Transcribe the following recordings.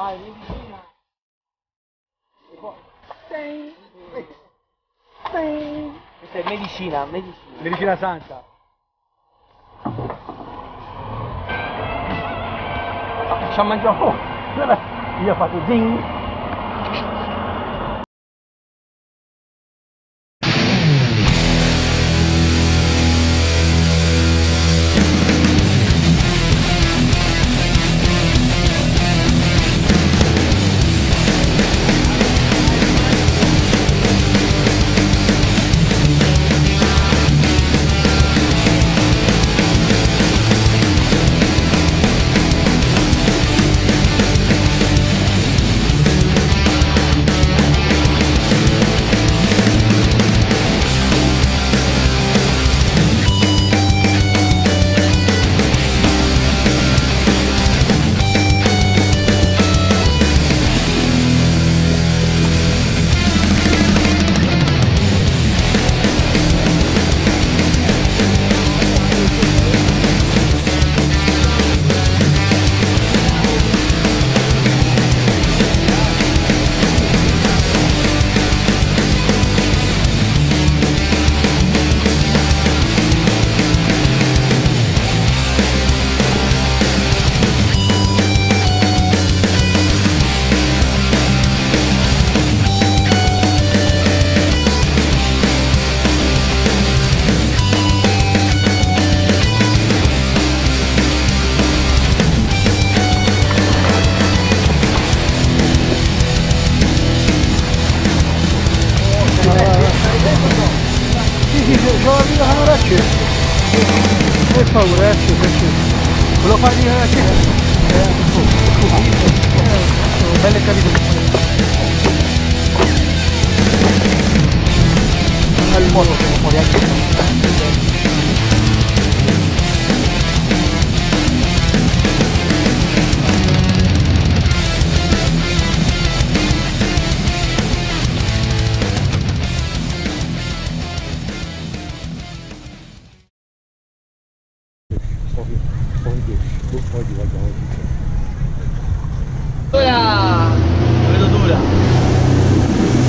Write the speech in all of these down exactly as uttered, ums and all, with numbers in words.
Ah, in vicina. E poi... Sei... Sei... Questa è medicina, medicina. Medicina santa. Ah, ci ha mangiato. Oh, io ho fatto zing. Volevo fargli vedere la cena. Sono belle carine. Non è il modo che non puoi anche. Allora, vedo dura.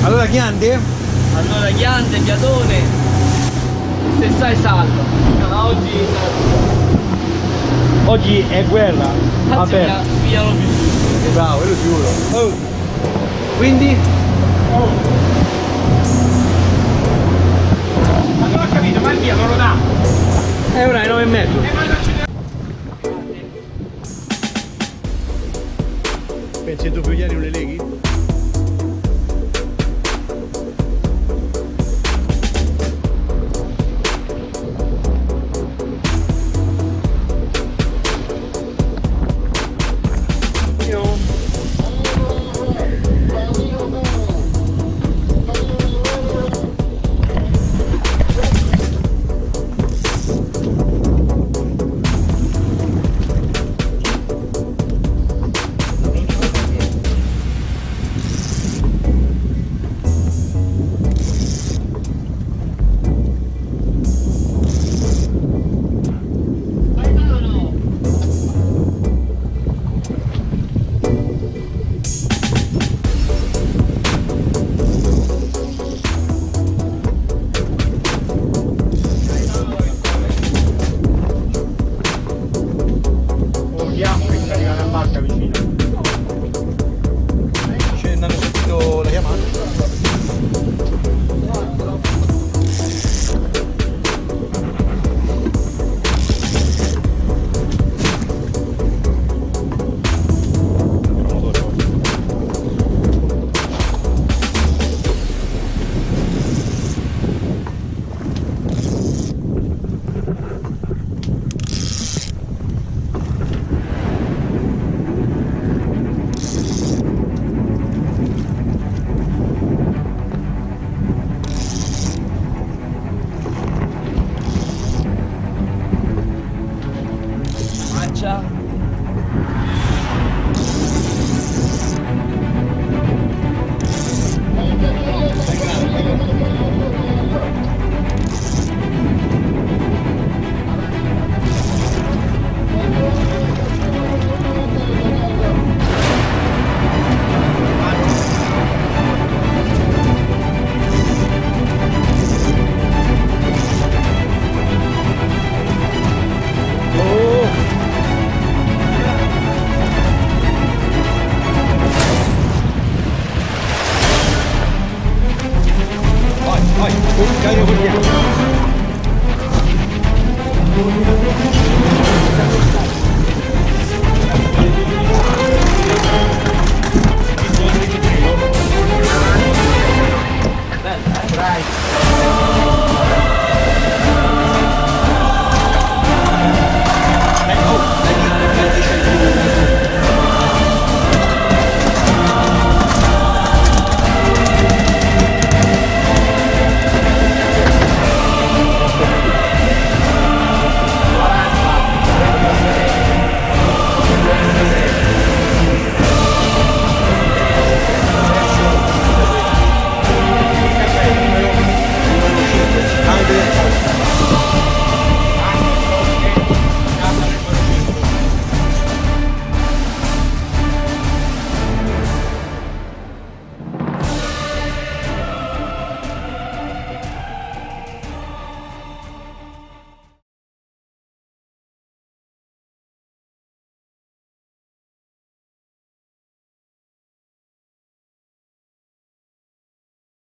Allora ghiande? Allora ghiande, ghiatone. Se sai salvo. Ma oggi Oggi è guerra. Aperta. Pigliano più. Bravo, lo giuro. Oh. Quindi? Oh. Ma non ho capito, ma il via non lo dà. È ora è nove e mezzo. Cento più ieri non le leghi? Yeah.